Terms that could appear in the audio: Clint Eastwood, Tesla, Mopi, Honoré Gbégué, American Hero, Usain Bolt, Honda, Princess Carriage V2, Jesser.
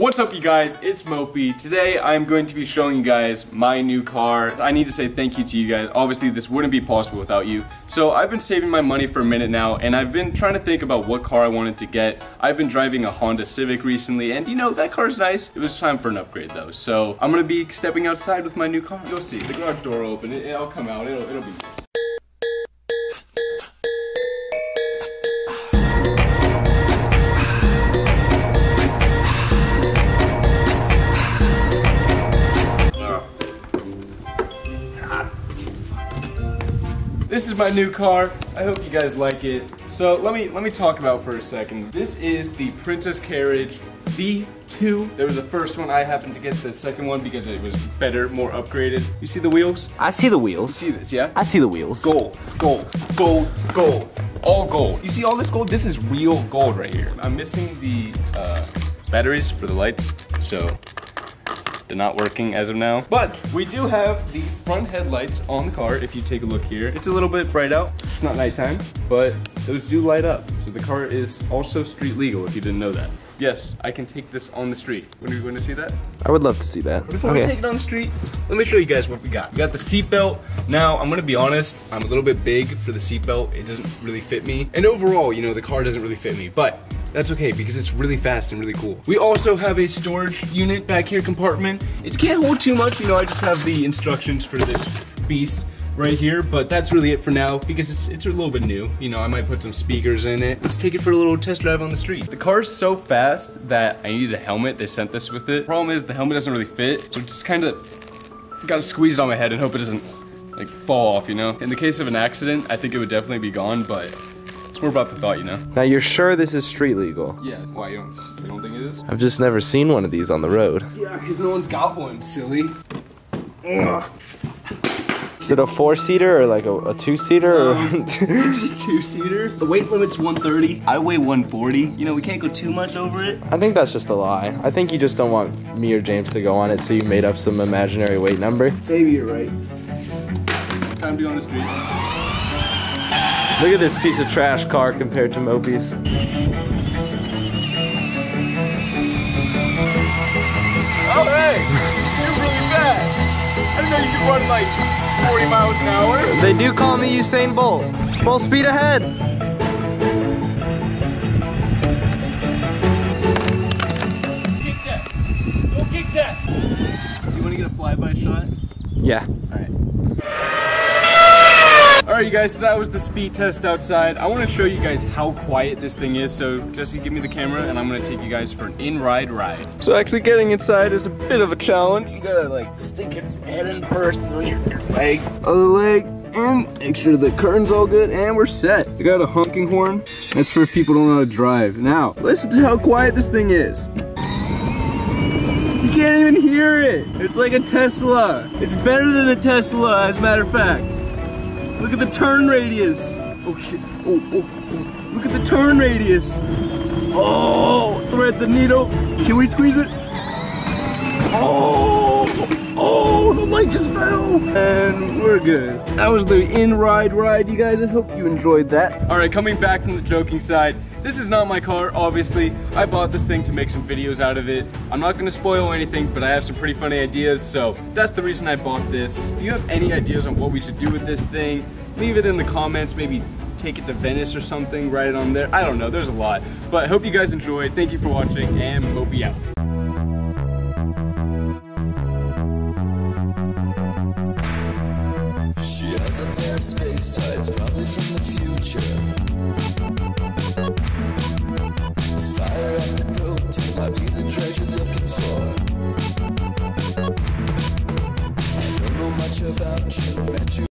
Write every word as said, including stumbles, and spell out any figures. What's up you guys, it's Mopi. Today I'm going to be showing you guys my new car. I need to say thank you to you guys. Obviously this wouldn't be possible without you. So I've been saving my money for a minute now and I've been trying to think about what car I wanted to get. I've been driving a Honda Civic recently and you know, that car's nice. It was time for an upgrade though. So I'm gonna be stepping outside with my new car. You'll see, the garage door will open, it, it'll come out, it'll, it'll be nice. This is my new car. I hope you guys like it. So let me let me talk about for a second. This is the Princess Carriage V two. There was the first one. I happened to get the second one because it was better, more upgraded. You see the wheels? I see the wheels. You see this, yeah? I see the wheels. Gold, gold, gold, gold. All gold. You see all this gold? This is real gold right here. I'm missing the uh, batteries for the lights, so they're not working as of now. But we do have the front headlights on the car. If you take a look here, it's a little bit bright out. It's not nighttime, but those do light up. So the car is also street legal if you didn't know that. Yes, I can take this on the street. When are you going to see that? I would love to see that. Before okay. we take it on the street, let me show you guys what we got. We got the seatbelt. Now, I'm going to be honest, I'm a little bit big for the seatbelt. It doesn't really fit me. And overall, you know, the car doesn't really fit me, but that's okay because it's really fast and really cool. We also have a storage unit back here, compartment. It can't hold too much, you know, I just have the instructions for this beast right here, but that's really it for now because it's, it's a little bit new. You know, I might put some speakers in it. Let's take it for a little test drive on the street. The car is so fast that I needed a helmet. They sent this with it. Problem is the helmet doesn't really fit, so just kind of gotta squeeze it on my head and hope it doesn't like fall off, you know? In the case of an accident, I think it would definitely be gone, but we're about the thought, you know. Now you're sure this is street legal? Yeah. Why you don't? You don't think it is? I've just never seen one of these on the road. Yeah, because no one's got one, silly. Ugh. Is it a four-seater or like a, a two-seater? Um, it's a two-seater. The weight limit's one thirty. I weigh one forty. You know, we can't go too much over it. I think that's just a lie. I think you just don't want me or James to go on it, so you made up some imaginary weight number. Maybe you're right. Time to go on the street. Look at this piece of trash car compared to Mopi's. Oh, hey! You're really fast! I didn't know you could run like forty miles an hour. They do call me Usain Bolt. Full speed ahead! Kick that! Go kick that! You wanna get a flyby shot? Yeah. Alright. Alright you guys, so that was the speed test outside. I want to show you guys how quiet this thing is, so Jesser, give me the camera and I'm going to take you guys for an in-ride ride. So actually getting inside is a bit of a challenge. You gotta like stick your head in first and then your, your leg, other leg, and make sure the curtain's all good and we're set. I got a honking horn, that's for people who don't know how to drive. Now, listen to how quiet this thing is. You can't even hear it! It's like a Tesla. It's better than a Tesla, as a matter of fact. Look at the turn radius. Oh shit, oh, oh, oh, look at the turn radius. Oh, throw at the needle. Can we squeeze it? Oh, oh, the light just fell. And we're good. That was the in-ride ride, you guys. I hope you enjoyed that. All right, coming back from the joking side, this is not my car, obviously. I bought this thing to make some videos out of it. I'm not gonna spoil anything, but I have some pretty funny ideas, so that's the reason I bought this. If you have any ideas on what we should do with this thing, leave it in the comments, maybe take it to Venice or something, write it on there. I don't know, there's a lot. But I hope you guys enjoyed. Thank you for watching, and Mopi out. She has a pair of space tights, probably from the future.